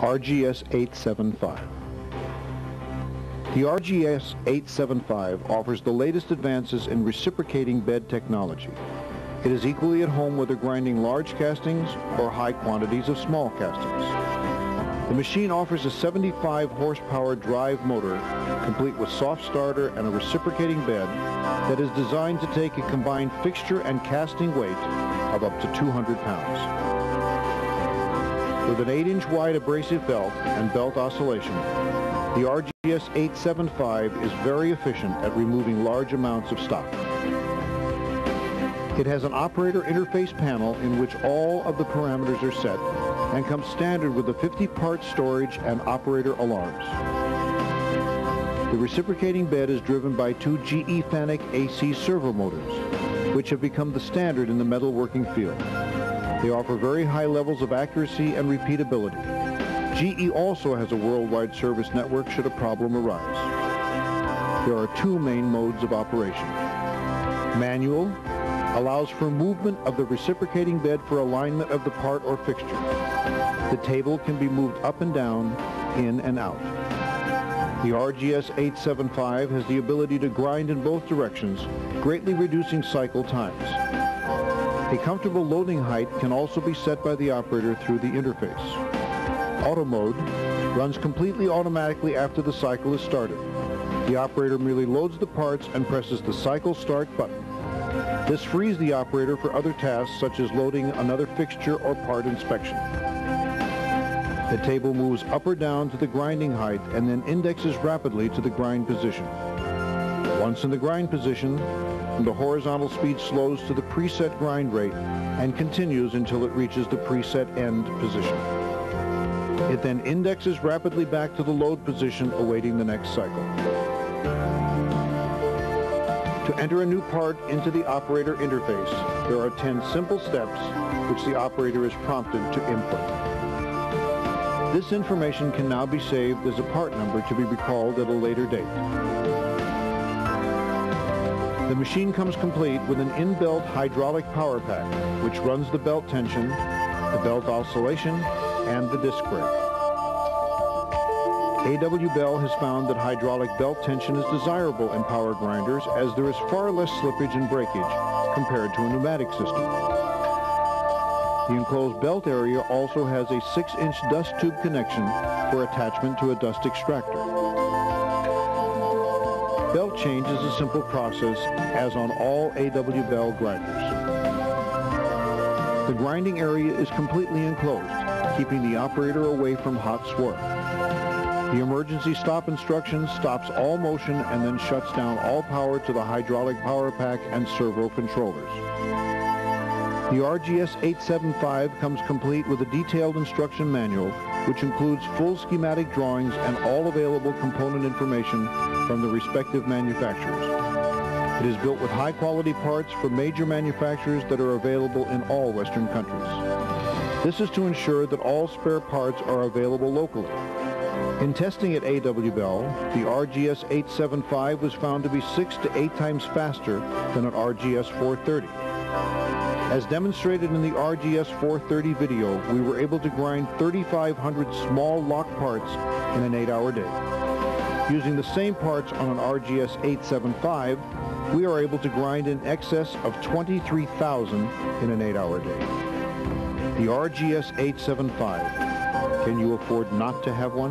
RGS 875. The RGS 875 offers the latest advances in reciprocating bed technology. It is equally at home whether grinding large castings or high quantities of small castings. The machine offers a 75 horsepower drive motor, complete with soft starter and a reciprocating bed that is designed to take a combined fixture and casting weight of up to 200 pounds. With an 8-inch wide abrasive belt and belt oscillation, the RGS 875 is very efficient at removing large amounts of stock. It has an operator interface panel in which all of the parameters are set and comes standard with a 50-part storage and operator alarms. The reciprocating bed is driven by two GE Fanuc AC servo motors, which have become the standard in the metalworking field. They offer very high levels of accuracy and repeatability. GE also has a worldwide service network should a problem arise. There are two main modes of operation. Manual allows for movement of the reciprocating bed for alignment of the part or fixture. The table can be moved up and down, in and out. The RGS 875 has the ability to grind in both directions, greatly reducing cycle times. A comfortable loading height can also be set by the operator through the interface. Auto mode runs completely automatically after the cycle is started. The operator merely loads the parts and presses the cycle start button. This frees the operator for other tasks such as loading another fixture or part inspection. The table moves up or down to the grinding height and then indexes rapidly to the grind position. Once in the grind position, the horizontal speed slows to the preset grind rate and continues until it reaches the preset end position. It then indexes rapidly back to the load position, awaiting the next cycle. To enter a new part into the operator interface, there are 10 simple steps which the operator is prompted to input. This information can now be saved as a part number to be recalled at a later date. The machine comes complete with an in-built hydraulic power pack, which runs the belt tension, the belt oscillation, and the disc brake. A.W.Bell has found that hydraulic belt tension is desirable in power grinders as there is far less slippage and breakage compared to a pneumatic system. The enclosed belt area also has a 6-inch dust tube connection for attachment to a dust extractor. Belt change is a simple process as on all A.W.Bell grinders. The grinding area is completely enclosed, keeping the operator away from hot swarf. The emergency stop instruction stops all motion and then shuts down all power to the hydraulic power pack and servo controllers. The RGS 875 comes complete with a detailed instruction manual, which includes full schematic drawings and all available component information from the respective manufacturers. It is built with high-quality parts from major manufacturers that are available in all Western countries. This is to ensure that all spare parts are available locally. In testing at A.W.Bell, the RGS 875 was found to be 6 to 8 times faster than an RGS 430. As demonstrated in the RGS 430 video, we were able to grind 3,500 small lock parts in an 8-hour day. Using the same parts on an RGS 875, we are able to grind in excess of 23,000 in an 8-hour day. The RGS 875. Can you afford not to have one?